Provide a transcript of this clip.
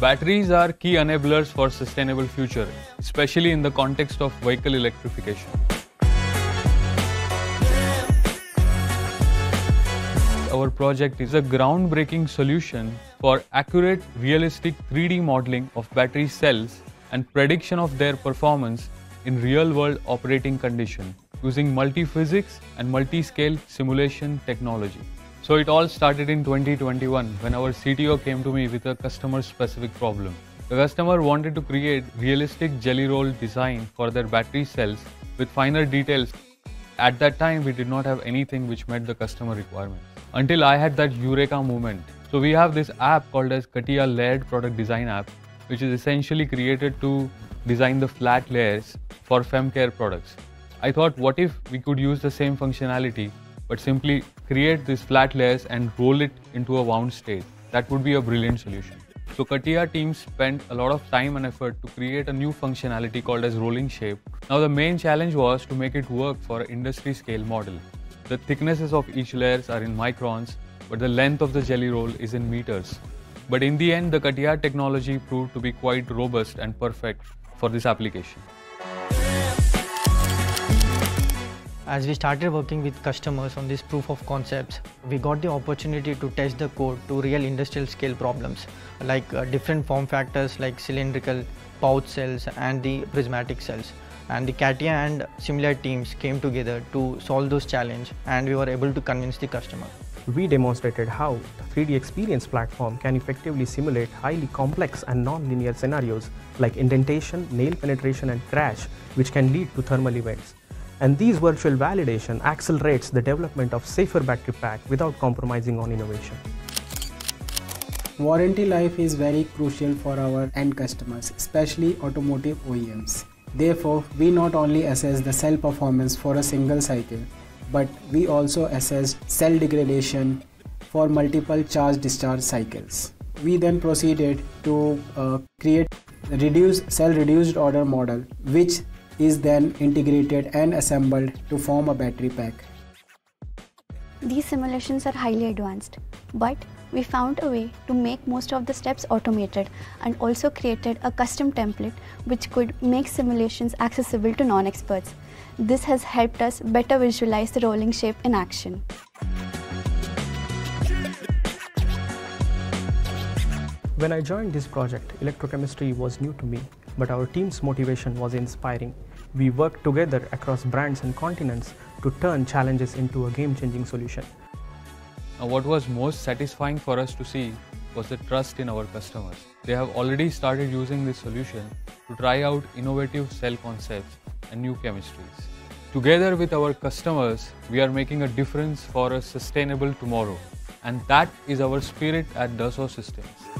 Batteries are key enablers for sustainable future, especially in the context of vehicle electrification. Our project is a groundbreaking solution for accurate, realistic 3D modeling of battery cells and prediction of their performance in real-world operating conditions using multi-physics and multi-scale simulation technology. So it all started in 2021 when our CTO came to me with a customer-specific problem. The customer wanted to create realistic jelly roll design for their battery cells with finer details. At that time, we did not have anything which met the customer requirements until I had that eureka moment. So we have this app called as CATIA Layered Product Design App, which is essentially created to design the flat layers for Femcare products. I thought, what if we could use the same functionality but simply create these flat layers and roll it into a wound state? That would be a brilliant solution. So CATIA team spent a lot of time and effort to create a new functionality called as rolling shape. Now the main challenge was to make it work for an industry scale model. The thicknesses of each layers are in microns, but the length of the jelly roll is in meters. But in the end, the CATIA technology proved to be quite robust and perfect for this application. As we started working with customers on this proof of concepts, we got the opportunity to test the code to real industrial scale problems like different form factors like cylindrical, pouch cells and the prismatic cells. And the CATIA and similar teams came together to solve those challenges, and we were able to convince the customer. We demonstrated how the 3DEXPERIENCE platform can effectively simulate highly complex and non-linear scenarios like indentation, nail penetration and crash, which can lead to thermal events. And these virtual validation accelerates the development of safer battery pack without compromising on innovation. Warranty life is very crucial for our end customers, especially automotive OEMs. Therefore, we not only assess the cell performance for a single cycle, but we also assess cell degradation for multiple charge-discharge cycles. We then proceeded to create a cell reduced order model, which is then integrated and assembled to form a battery pack. These simulations are highly advanced, but we found a way to make most of the steps automated and also created a custom template which could make simulations accessible to non-experts. This has helped us better visualize the rolling shape in action. When I joined this project, electrochemistry was new to me, but our team's motivation was inspiring. We worked together across brands and continents to turn challenges into a game-changing solution. Now, what was most satisfying for us to see was the trust in our customers. They have already started using this solution to try out innovative cell concepts and new chemistries. Together with our customers, we are making a difference for a sustainable tomorrow. And that is our spirit at Dassault Systèmes.